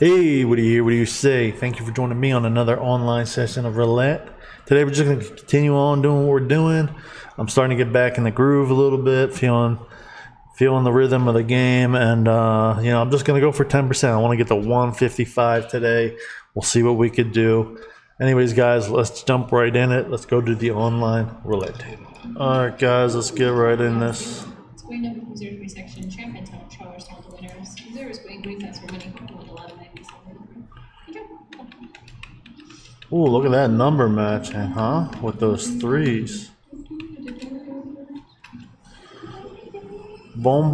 Hey, what do you hear? What do you say? Thank you for joining me on another online session of roulette. Today we're just going to continue on doing what we're doing. I'm starting to get back in the groove a little bit, feeling the rhythm of the game, and you know, I'm just going to go for 10%. I want to get to 155 today. We'll see what we could do. Anyways, guys, let's jump right in it. Let's go to the online roulette table. All right, guys, let's get right in this. Going up from 03 section, Champagne Town, Charles Town, the winners. 0 is going green, that's for winning with 1197. Good job. Ooh, look at that number matching, huh? With those threes. Boom,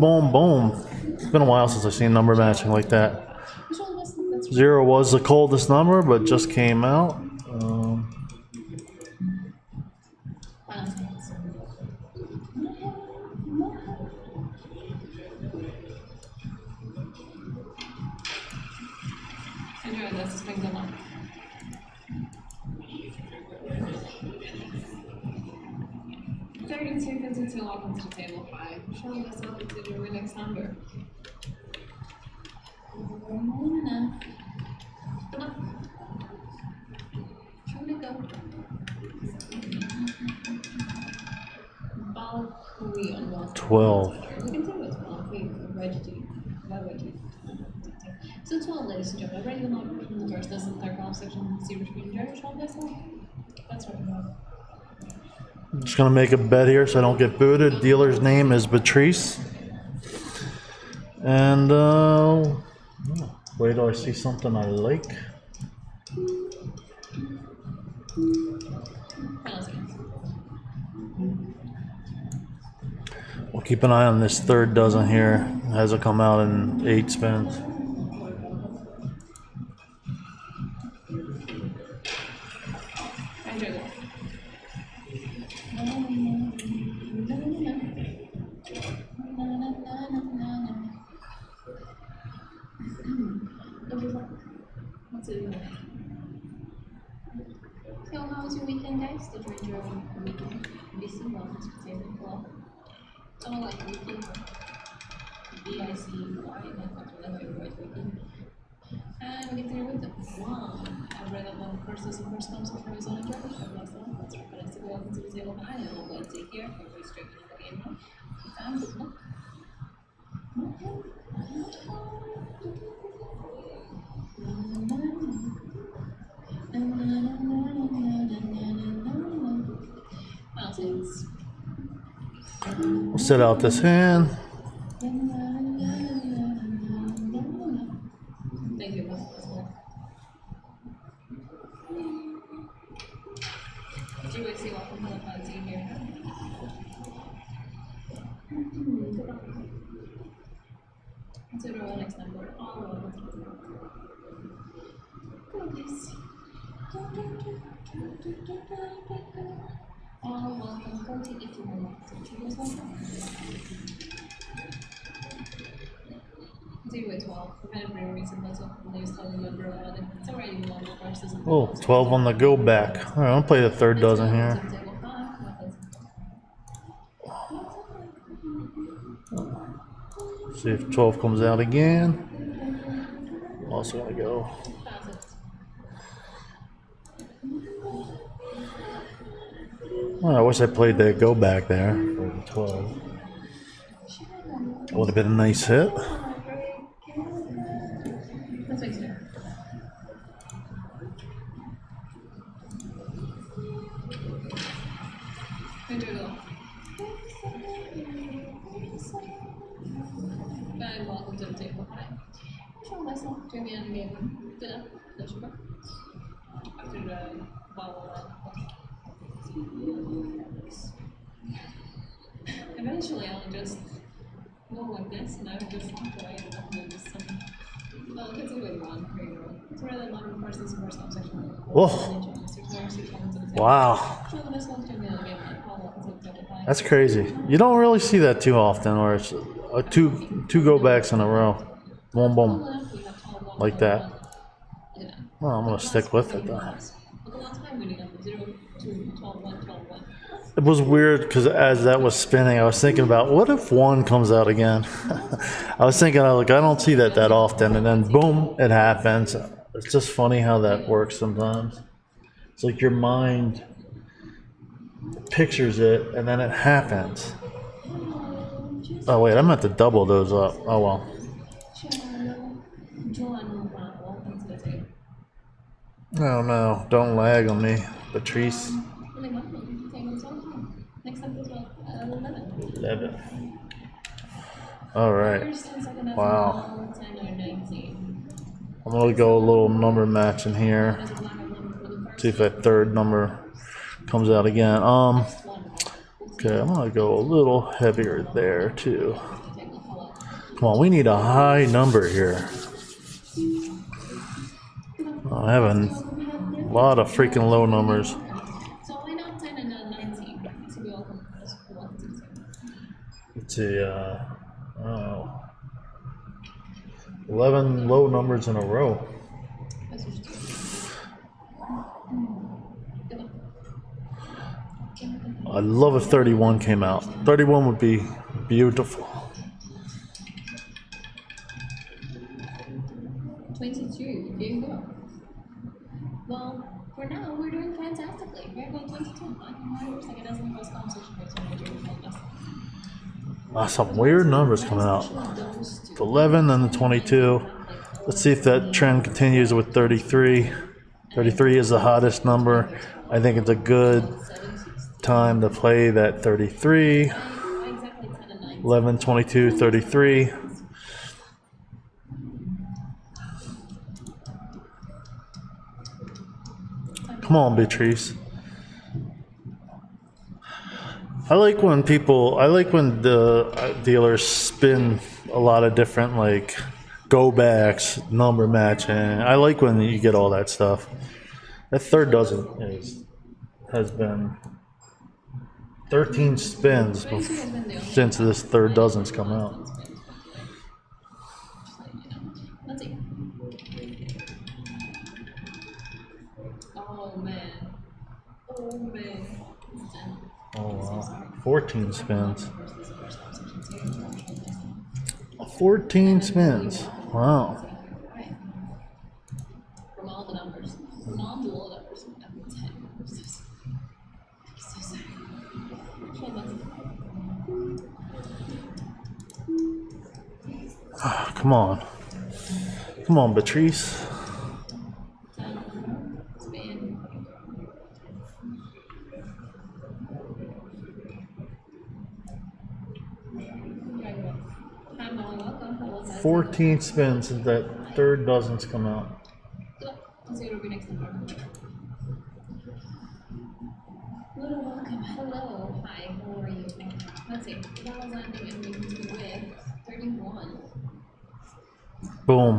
boom, boom. It's been a while since I've seen number matching like that. 0 was the coldest number, but just came out. Welcome to table 5. Showing us how to do the next number. Go. 12. We can do it. So 12, ladies and gentlemen, regular number from the doors lesson, third column section, see which we enjoy. That's right. I'm just going to make a bet here so I don't get booted. Dealer's name is Patrice. And wait till I see something I like. We'll keep an eye on this third dozen here. It hasn't come out in 8 spins. So how was your weekend, guys? Did you enjoy your weekend? BC Wellness Potato Club. So like weekend, B-I-C-Y, that's another great weekend. And we get there with the one. I read up on courses and first comes from Arizona Georgia. That's all. That's right. But I said, welcome to the table. I am all going to here. Everybody's drinking in the game now. Time's it up. We'll set out this hand. Oh, 12 on the go back. All right, I'll play the third dozen here. See if 12 comes out again. I'm also gonna go. Well, I wish I played the go back there. 12. That would have been a nice hit. Eventually, I'll just go like this, and I would just walk away and I'll do this. Well, it's a good one. It's where the modern person's first section. Whoa! Wow. That's crazy. You don't really see that too often, or it's two go backs in a row, boom, boom, like that. Well, I'm gonna stick with it though. It was weird because as that was spinning, I was thinking about what if one comes out again? I was thinking, like, I don't see that often, and then boom, it happens. It's just funny how that works sometimes. It's like your mind pictures it, and then it happens. Oh wait, I'm gonna have to double those up. Oh well. Oh no, don't lag on me, Patrice. 11. All right. Wow. I'm gonna go a little number match in here. See if that third number comes out again. Okay, I'm gonna go a little heavier there too. Come on, we need a high number here. I have a lot of freaking low numbers. Oh, 11 low numbers in a row. I love if 31 came out. 31 would be beautiful. 22, there you go. Well, for now, we're doing fantastically. We're going 22. Like, it doesn't have conversation. Some weird numbers coming out. The 11 and the 22. Let's see if that trend continues with 33. 33 is the hottest number. I think it's a good time to play that 33. 11, 22, 33. Come on, Patrice. I like when the dealers spin a lot of different, like, go backs, number matching. I like when you get all that stuff. That third dozen has been 13 spins since this third dozen's come out. Oh man. Oh man. Oh, wow. 14 spins. 14 spins. Wow. From all the numbers. From all the low numbers. I'm so sorry. Oh, come on. Come on, Patrice. Fourteen spins since that third dozen's come out. Welcome. Hello. Hi. How are you? Let's see. With 31. Boom.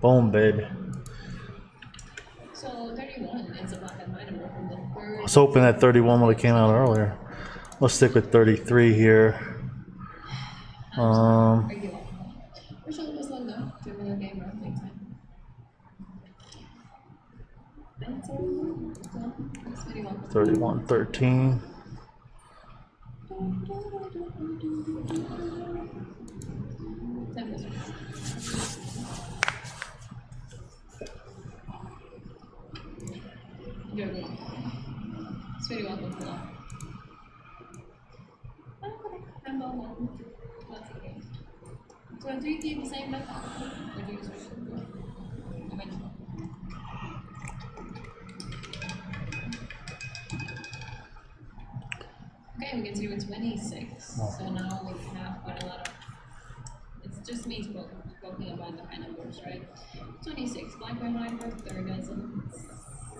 Boom, baby. So 31 is about that minor from the third. I was hoping that 31 would have came out earlier. Let's stick with 33 here. Thirteen. It's very welcome. So do you keep the same method? Or do you switch? Okay, we can do 26. Oh. So now we have quite a lot of. It's just me talking about the high numbers, right? 26. Black and white for third dozen.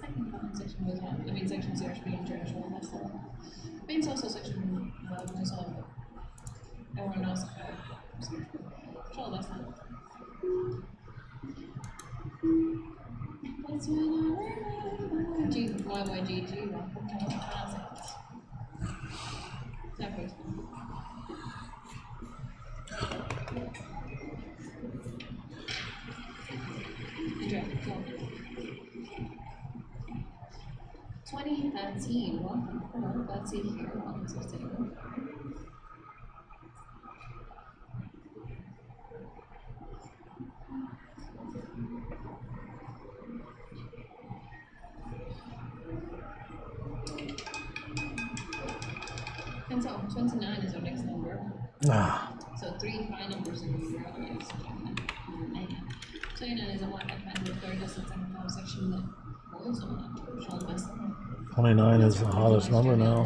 Second comment section was one. The main section is actually international. That's the one. Main's also section was all. Everyone else. Welcome. Oh, that's in here. 160. And so 29 is our next number. Ah. So 3 high numbers in the world. So 29 is a one that kind of referred us to the conversation that was on it. Shown by someone. 29 is the hottest number now.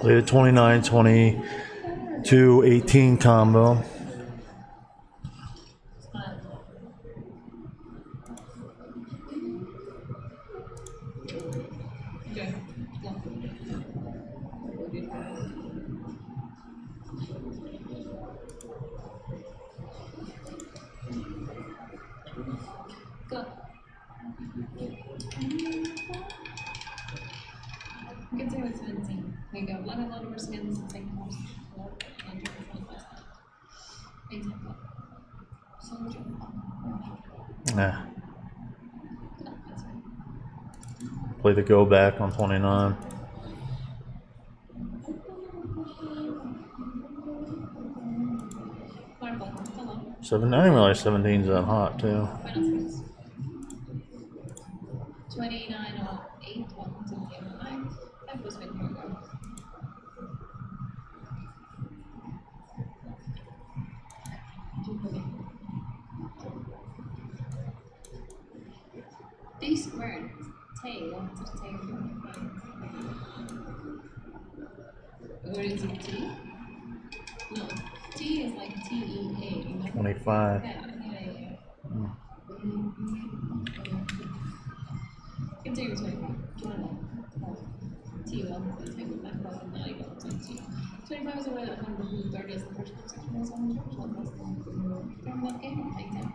Play the 29, 22, 18 combo. To go back on 29. Seven. I didn't realize 17's that hot too. 29 or 8. That was good. D squared. Where is it? T? No, T is like T-E-A. 25. Yeah. Mm. Continue 25. T-25 is aware that 130 is the first conversation was on the church. From what game? Like that.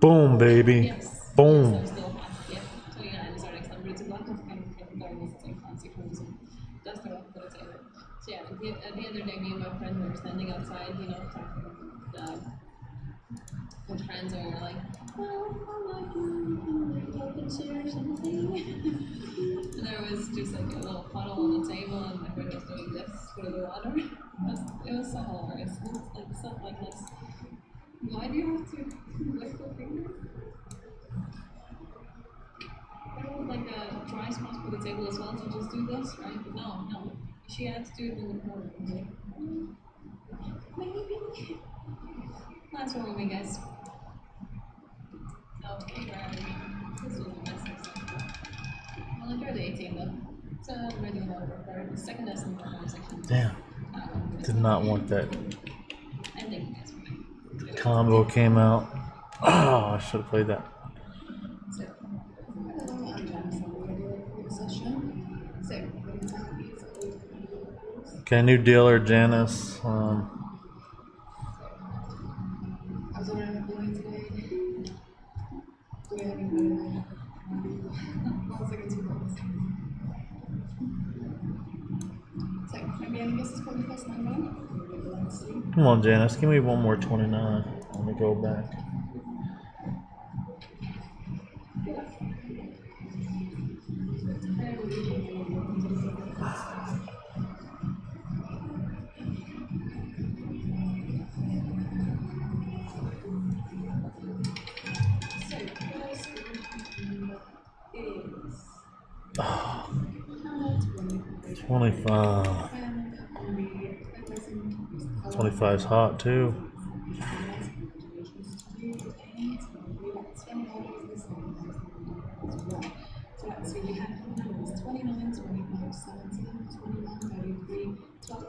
Boom, baby. Yes. Boom. Yes, so yeah. 29 is our next number. It's a lot of kind of darkness and consequences. That's the rock that. So yeah, the other day, me and my friend were standing outside, you know, talking with friends, and we were like, oh, I like you, you can share something. And there was just like a little puddle on the table, and everyone was doing this through the water. It was so hilarious. It's like stuff like this. Why do you have to lift your finger? There was like a dry spot for the table as well to just do this, right? But no. She had to do it in the corner. Maybe. That's what we guys. Oh, where this was a mess. I'll enjoy the 18 though. It's a really low for the second lesson in the conversation. Damn. Did not want that. I think that's right. The combo came out. Oh, I should have played that. Okay, new dealer, Janice. Come on, Janice, give me one more 29. Let me go back. Oh, 25. 25's hot too. Okay,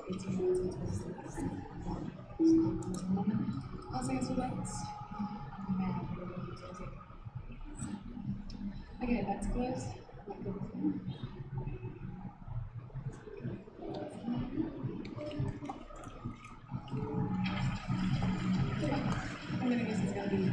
that's close. I'm gonna guess it's gonna be.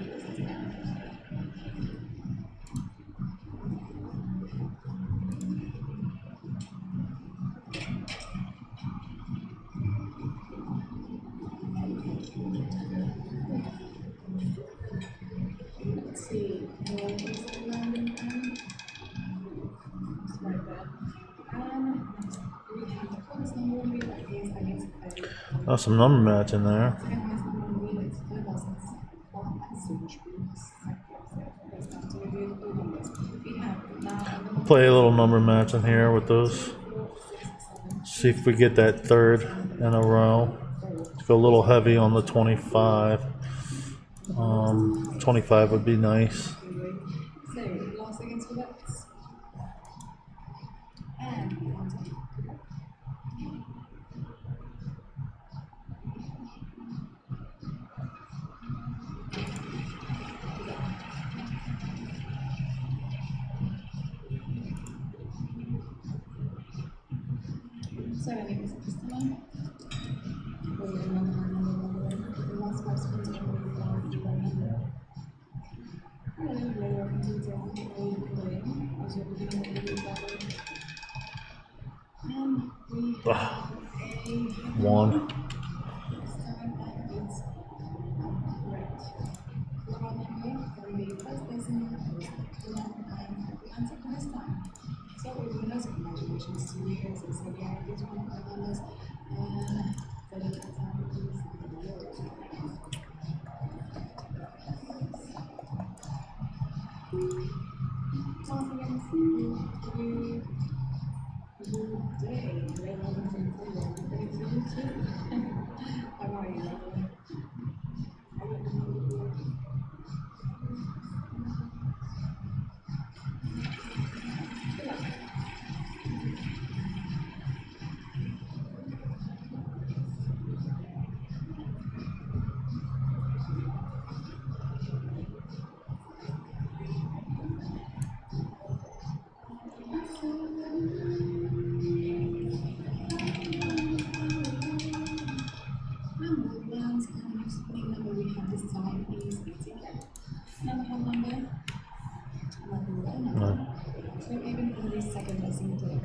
That's some number match in there. Play a little number match in here with those. See if we get that third in a row. Let's go a little heavy on the 25. 25 would be nice. One.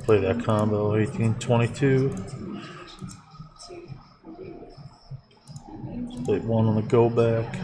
Play that combo 18-22. Play one on the go back.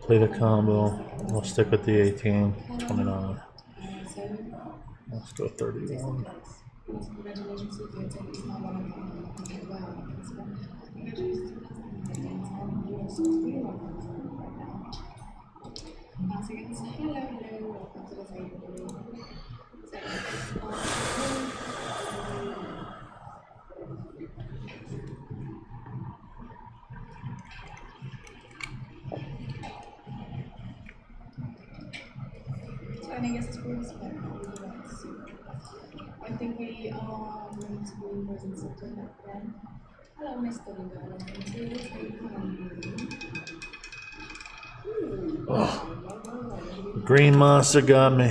Play the combo. I'll stick with the 18, 29. Let's go 31. I guess it's really I think we are going to be present September then. Hello, Miss Domingo. The green monster got me.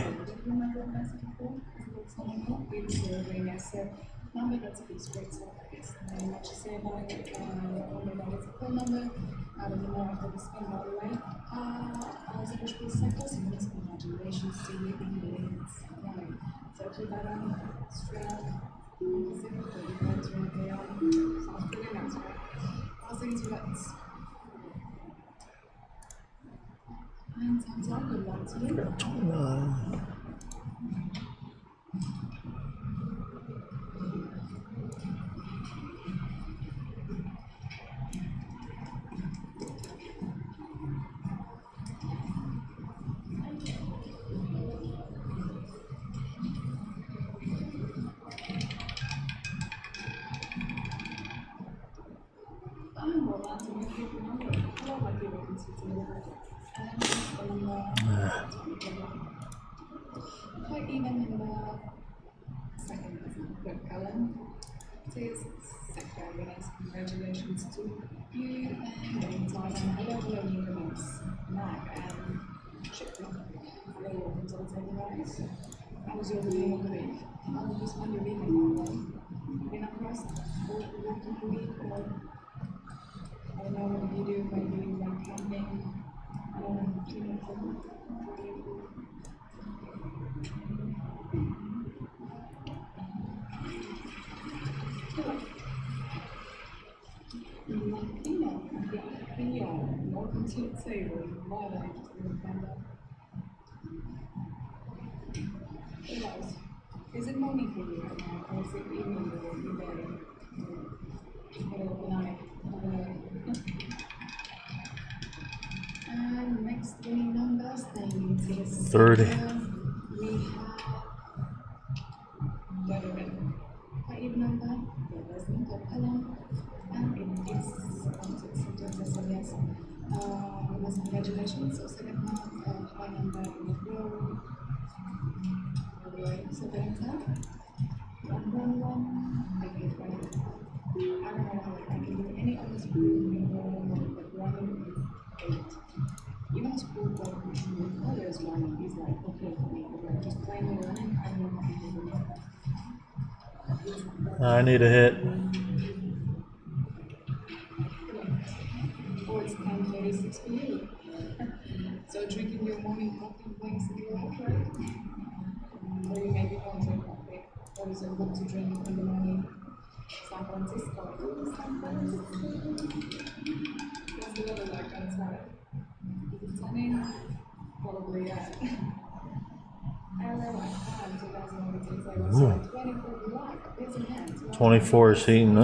Is it morning for you right now, or is it evening or is it better? Middle of the night, and next thing on this thing is 30. We have veteran. I even on that, there was no column, and it is yes. Congratulations, so second half, high number in the row. So then I get right. I don't know if I can do any other spoon, but one is 8. Even a spoon with others, one is like okay for me, but just plainly running, I don't know how to do it. I need a hit. Or it's 10:36 for you. So drinking your morning coffee makes it work, right? Or you maybe want to coffee, or is it good to drink in the morning? San Francisco. Ooh, San Francisco. There's a lot of light outside. If it's sunny, probably yeah. I remember my time, 2018, I was like 24 to light. There's a hand. 24 is heating up.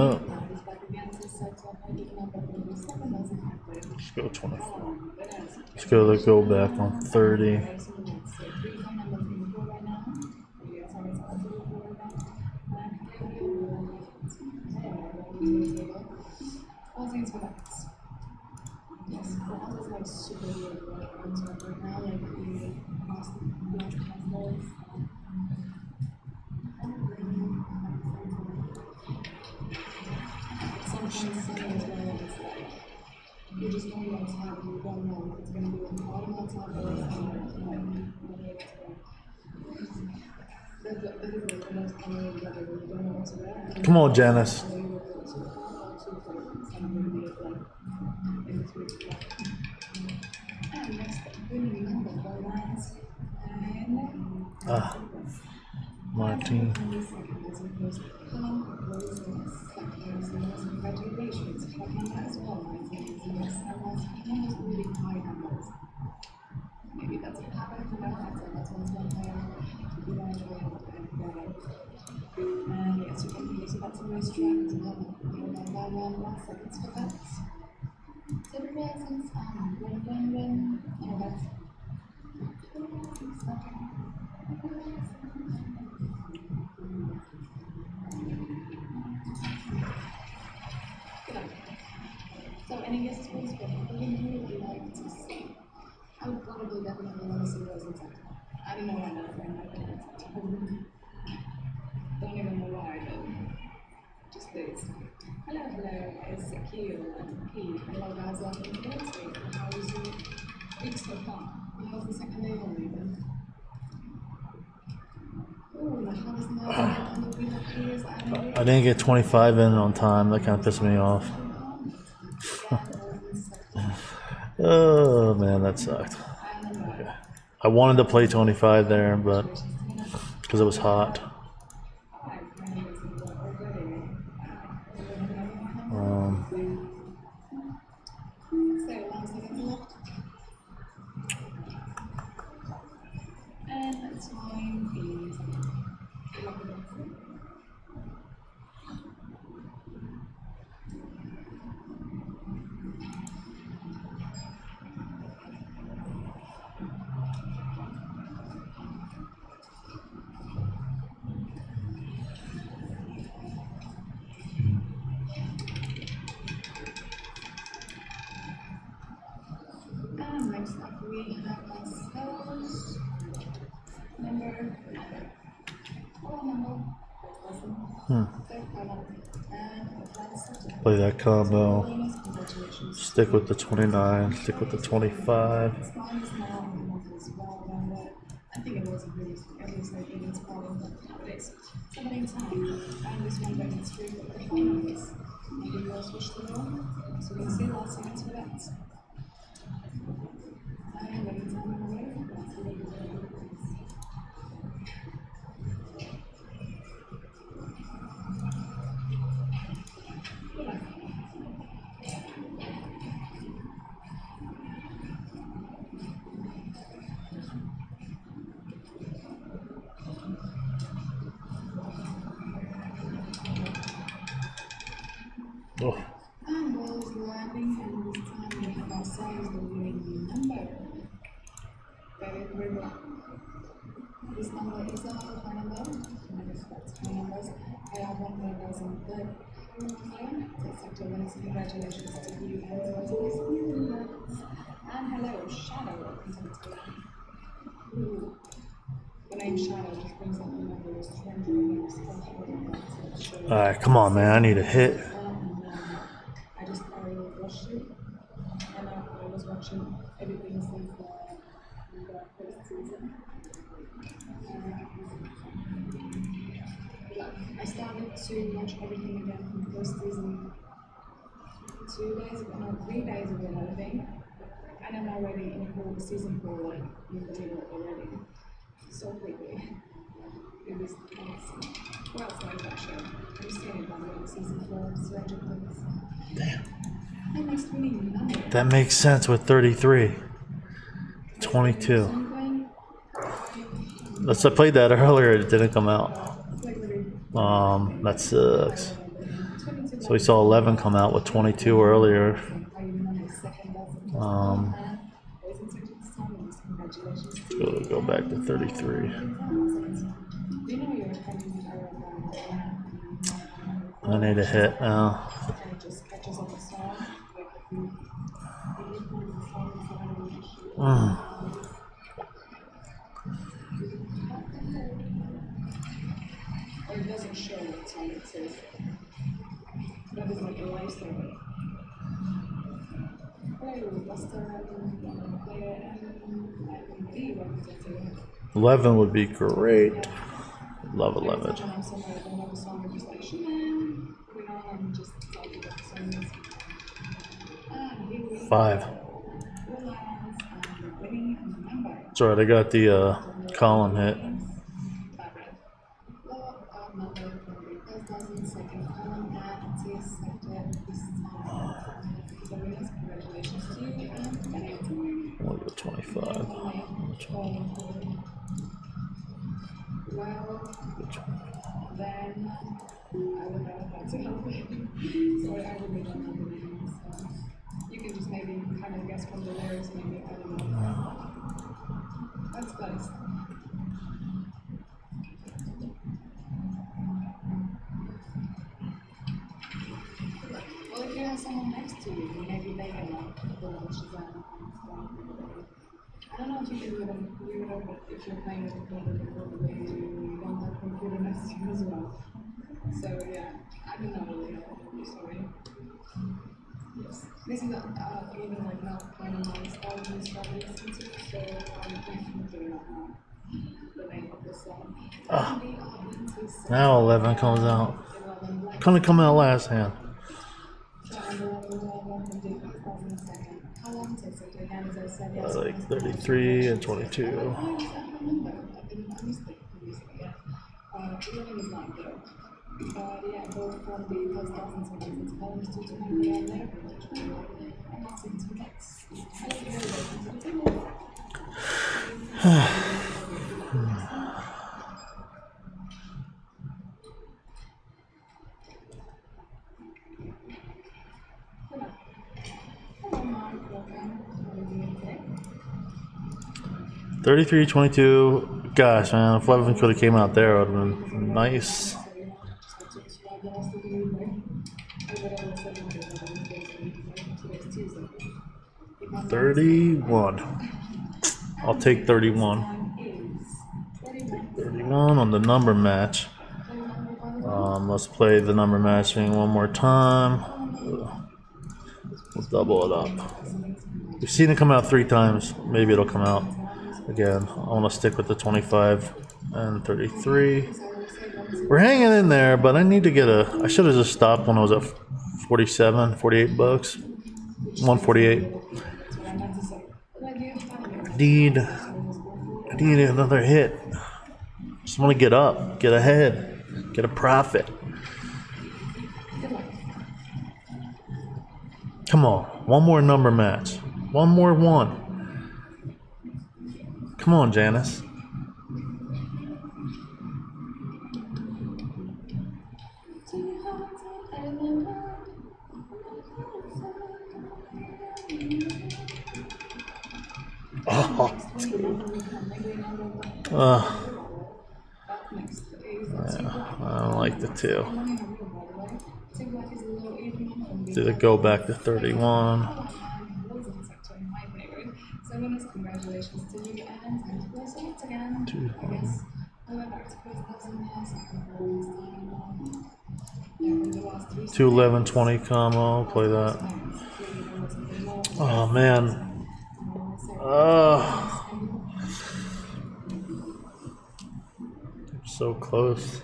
Let's go 24. Let's go to go back on 30. Come on, Janice. Ah, 19. Maybe that's what happened to and yes, you can use that to restrain to level. You'll then buy 1 seconds for that. So the reasons win-win-win, and that's so any guesses for this question? What do you really like to see? I would probably definitely want to see those inside. I don't know why not, don't even know why, but just this. Hello, hello, it's Q and P. Hello guys, I'm in the military. How is your week so far? It was the second day only, then. Ooh, how is now on the wheel appears? I didn't get 25 in on time, that kind of pissed me off. Oh man, that sucked. Okay. I wanted to play 25 there, but because it was hot. Play that combo, stick with the 29, stick with the 25. Congratulations to you and hello, Shadow, welcome to the team. The name Shadow just brings up the numbers. Alright, come on, man, I need a hit. I just watched you, and I was watching everything since the first season. I started to watch everything again from the first season 2 days ago, no, 3 days ago, I think, and I'm already in the season 4, like, in the middle already, so quickly. It was awesome. What else did I watch? I'm standing by the season 4, Stranger Things. Damn. That makes sense with 33. 22. Let's, I played that earlier, it didn't come out. That sucks. So we saw 11 come out with 22 earlier. Let's go back to 33. I need a hit now. It doesn't show what time it says. That is like a lifesaver. Player 11 would be great. Love 11. Five. Sorry, they got the column hit. Now 11 comes out. Couldn't come out last hand. I like 33 and 22. Thirty-three, 22. Gosh, man, if 11 could have came out there, it would have been nice. Thirty-one. I'll take 31. 31 on the number match. Let's play the number matching one more time. We'll double it up. We've seen it come out 3 times. Maybe it'll come out again. I want to stick with the 25 and 33. We're hanging in there, but I need to get a... I should have just stopped when I was at 47, 48 bucks. 148. I need another hit. Just want to get up, get ahead, get a profit. Come on, one more number match. One more one. Come on, Janice. Oh, dude. Yeah, I don't like the 2. Did it go back to 31? Congratulations to you and once again. Two 211-20 combo, play that. Oh man. I'm so close.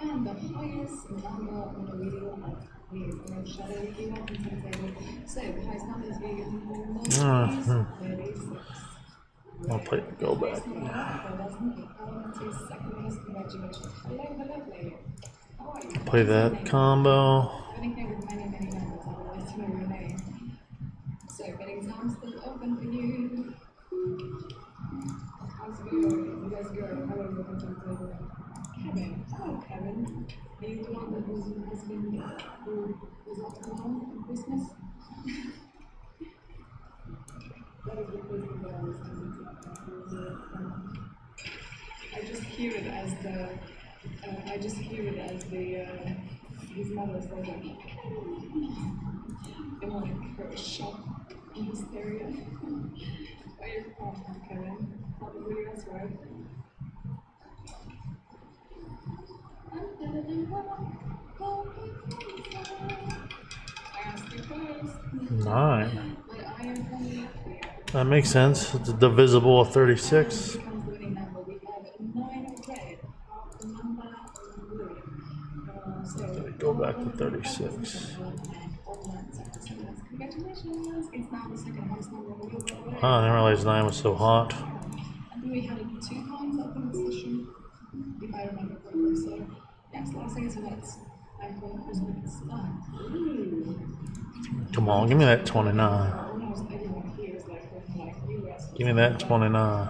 And the highest number on the video of Shadow came up into the table. So the highest number is being I'll play the go back. Play that combo. So betting time's still open for you. Let's go. Kevin. Hello, Kevin. Are you the one that has been not alone for Christmas? I just hear it as the his mother says like, they want to shock and hysteria. Are you from Kevin? Probably that's right. Nine. That makes sense. It's divisible of 36. Go back to 36. Oh, I didn't realize 9 was so hot. We had 2 points up in the session, if I remember correctly. So, next last thing is minutes. I thought it was minutes. Come on, give me that 29. Almost everyone here is like US. Give me that 29.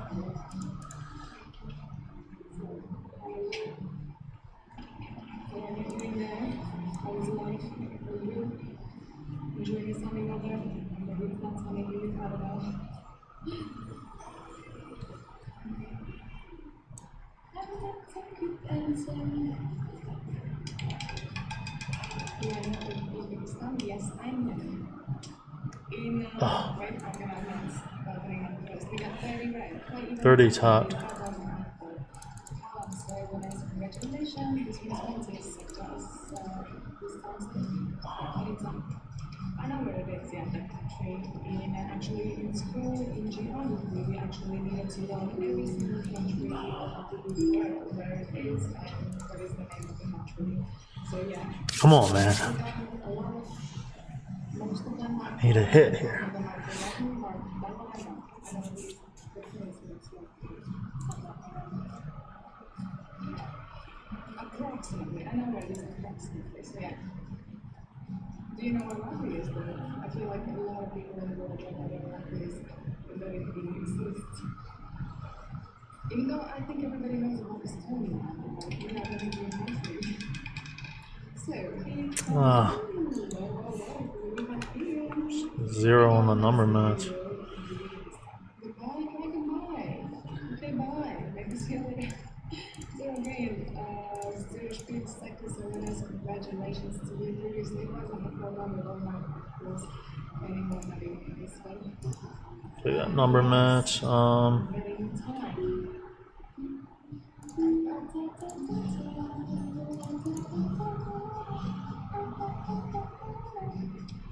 Oh. 30's hot. I know where it is, yeah, that country. And actually, in school, in geography, we actually needed to learn every single country of the world, where it is, and what is the name of the country. So, yeah. Come on, man. I need a hit here. Approximately, I know where it is approximately, so yeah. Do you know what rugby is though? I feel like a lot of people in the world don't know what rugby is, but that it really exists. Even though I think everybody knows what is Tony, like, we have Zero on the number match. Congratulations to you. Previously, play that number match.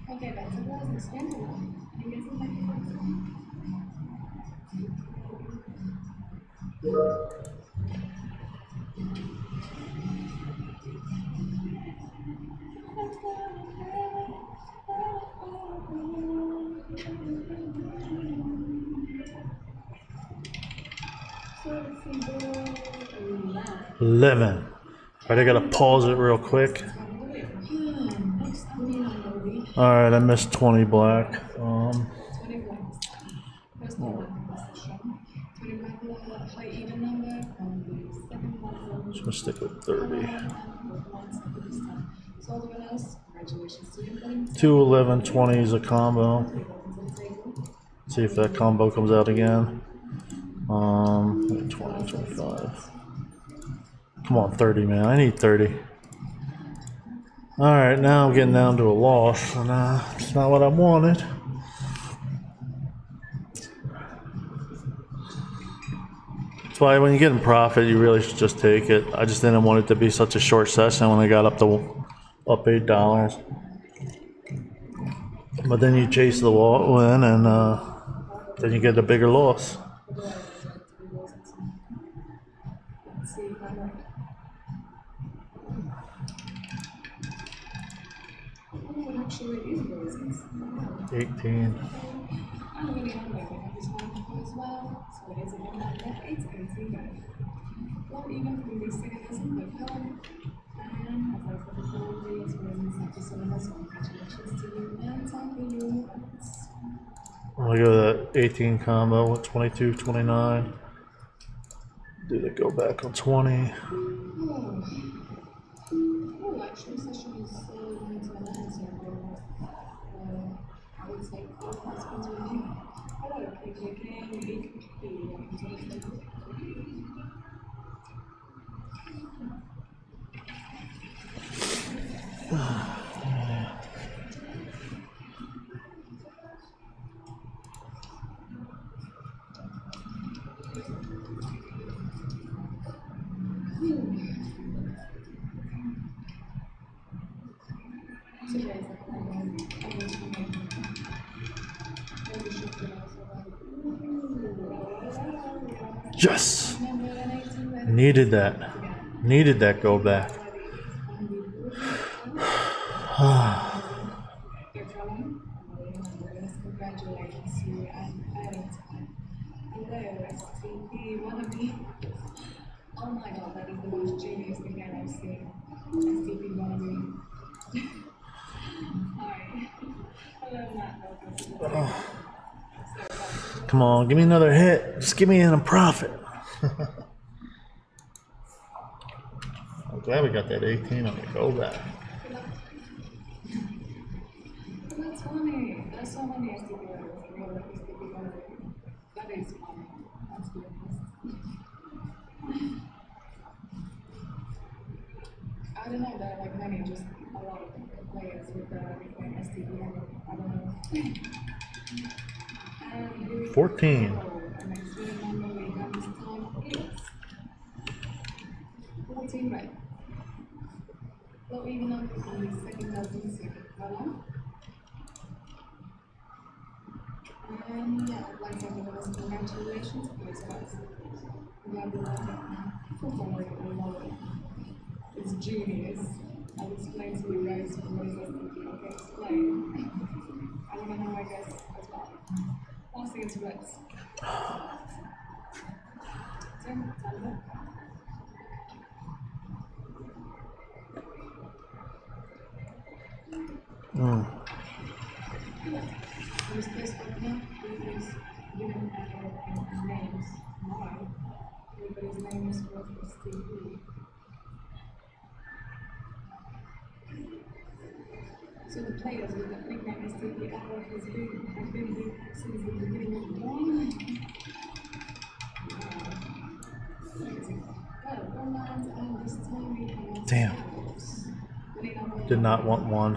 Okay, that's a lot of expensive. Living. Alright, I gotta pause it real quick. Alright, I missed 20 black. Just gonna stick with 30. 2 11 20 is a combo. Let's see if that combo comes out again. 20, 25. Come on, 30, man. I need 30. Alright, now I'm getting down to a loss, and it's not what I wanted. That's why when you get in profit, you really should just take it. I just didn't want it to be such a short session when I got up $8. But then you chase the win, and then you get a bigger loss. I'm gonna go to the 18 combo with 22, 29. Do they go back on 20? Yes! Needed that. Needed that go back. Oh my god, that is the most genius thing I've ever seen. SCP-160. Oh. Come on, give me another hit. Just give me in a profit. I'm glad we got that 18 on the go back. That's funny. That's so many SCP-160. That is funny. That's good. I don't know that like many, just a lot of players with the SCP-160. I don't know. 14. It's genius. I'll explain to you guys what it is. Okay, explain. I don't know how I guess as well. I'll see it's words. Everybody's name is worth Steve. So the players will not think that SCP-160 has been here since the beginning of the game. Damn. Did not want one.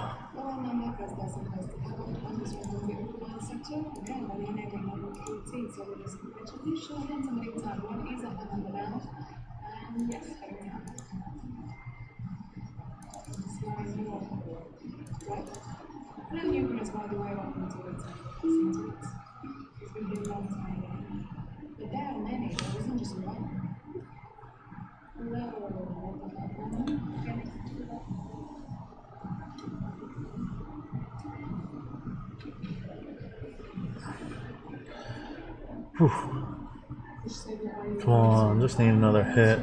Whew. Come on, just need another hit.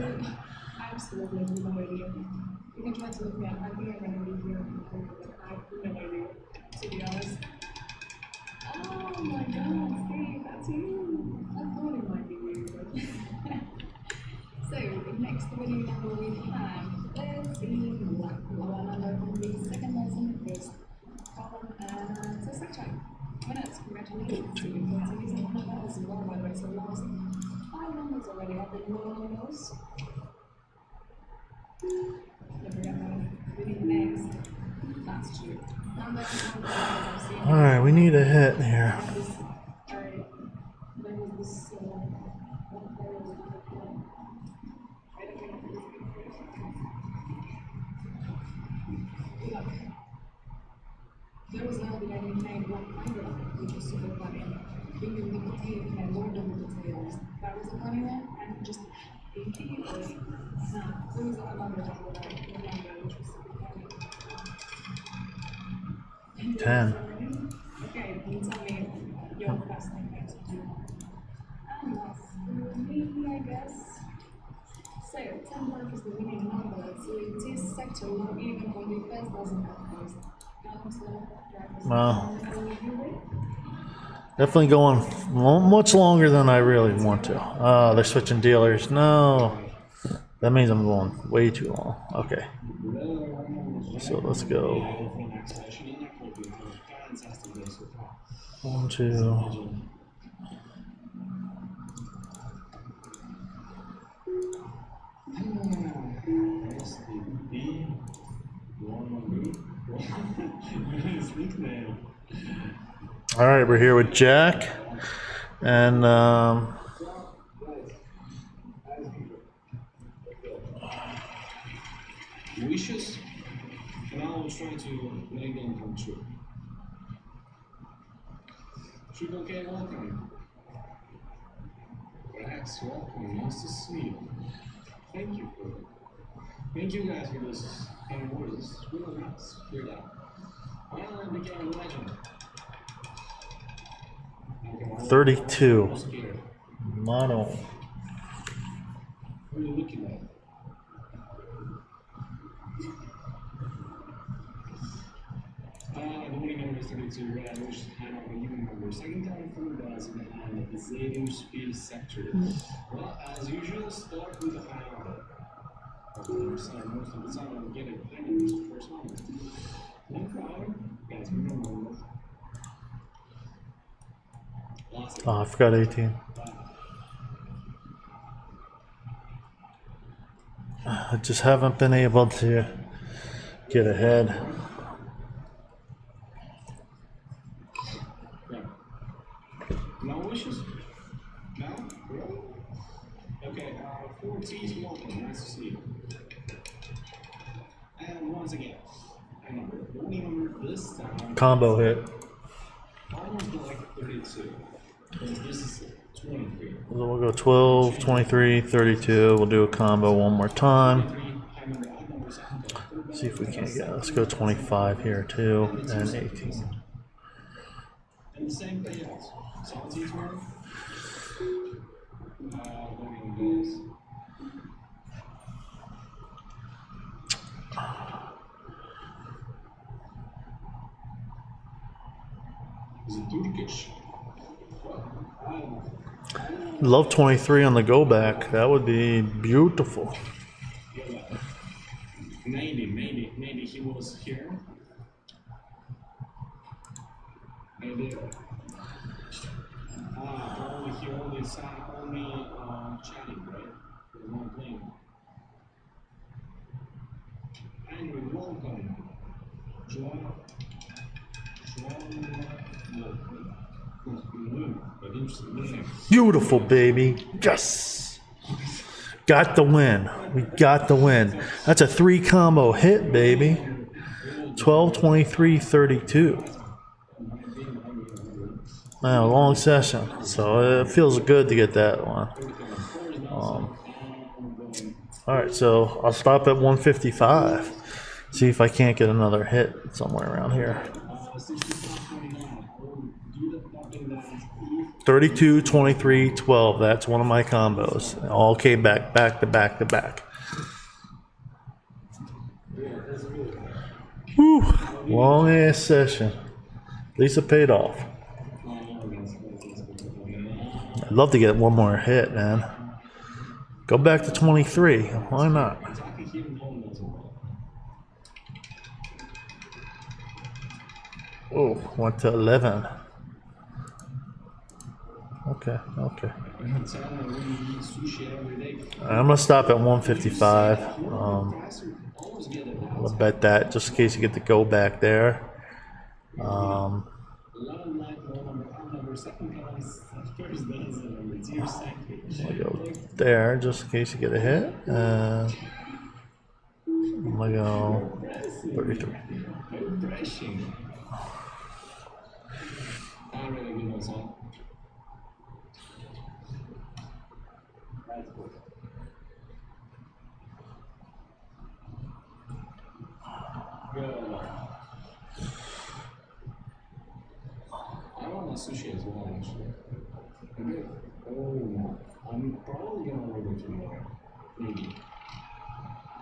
Absolutely no idea. You can try to look me up. I think I'm going to be here. I have no idea, to be honest. Oh my god, Steve, that's you. I thought it might be you. So, the next video level we have is the black one from the second lesson, first column, and so section. Minutes, congratulations to you. As well, by the way, so last 5 numbers already have been rolling on those. Alright, we need a hit here. Well, definitely going much longer than I really want to. They're switching dealers. No, that means I'm going way too long. Okay, so let's go. 1, 2. All right, we're here with Jack, and wishes. And I will try to make them come true. Should okay, welcome. Perhaps welcome, nice to see you. Thank you for it. Thank you guys for this kind of words. It's really nice to hear that. I became a legend. 32. Mono. What are you looking at? The winning number is 32, red. I wish to hand out a human number. Second time from the guys in the hand at the Zadim Spear sector. Well, as usual, start with a high order. Most of the time, I'm getting high numbers the first one. One crowd, guys, we don't know what. Oh, I forgot 18. I just haven't been able to get ahead. No wishes? No? Really? Okay, 14's welcome. Nice to see you. And once again, I remember this time. Combo hit. Almost like 32. This is 23. We'll go 12, 23, 32. We'll do a combo one more time. See if we can't get it. Let's go 25 here too, and 18. And the same thing else. Love 23 on the go back. That would be beautiful. Maybe he was here. Maybe. Only here, only sound, only chatting, right? There's no playing. And we welcome John. Beautiful, baby. Yes. Got the win. We got the win. That's a 3 combo hit, baby. 12, 23, 32. Man, a long session. So it feels good to get that one. Alright, so I'll stop at 155. See if I can't get another hit somewhere around here. 32, 23, 12. That's one of my combos. It all came back, back to back to back. Whew. Long ass session. At least it paid off. I'd love to get one more hit, man. Go back to 23. Why not? Oh, went to 11. Okay, okay. I'm gonna stop at 155. I'll bet that just in case you get to go back there. I'll go there just in case you get a hit. I'm gonna go 33. I want my sushi as well, actually. Oh, I'm probably gonna order tomorrow. Maybe.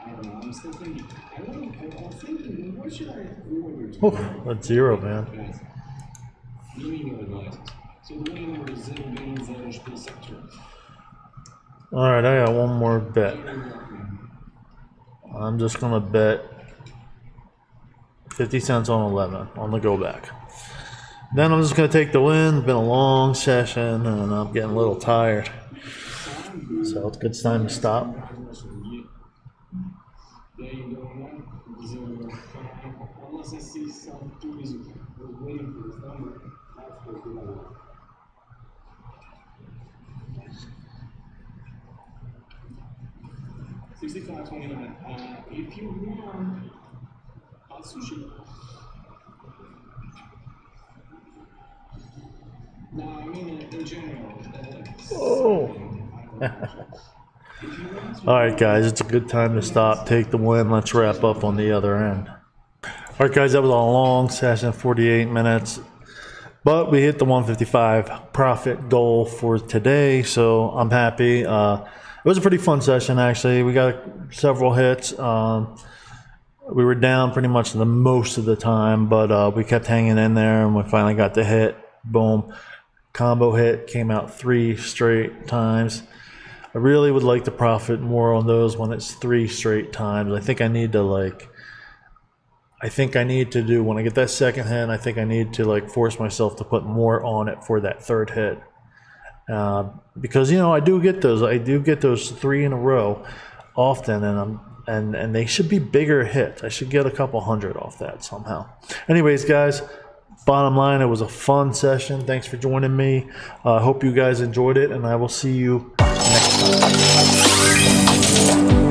I don't know. I'm still thinking. I'm thinking, what should I order tomorrow? Oh, that's zero, man. Alright, I got one more bet. I'm just gonna bet 50 cents on 11 on the go back. Then I'm just going to take the win. It's been a long session and I'm getting a little tired. So it's a good time to stop. If you want sushi. No, I mean in general. Oh. Alright guys, it's a good time to stop, take the win, let's wrap up on the other end. Alright guys, that was a long session, 48 minutes. But we hit the 155 profit goal for today, so I'm happy. It was a pretty fun session actually. We got several hits. We were down pretty much the most of the time, but we kept hanging in there and we finally got the hit. Boom. Combo hit came out 3 straight times. I really would like to profit more on those when it's 3 straight times. I think I need to do when I get that second hit, I think I need to like force myself to put more on it for that third hit. Because you know, I do get those 3 in a row often, and And they should be bigger hits. I should get a couple hundred off that somehow. Anyways, guys, bottom line, it was a fun session. Thanks for joining me. I hope you guys enjoyed it, and I will see you next time.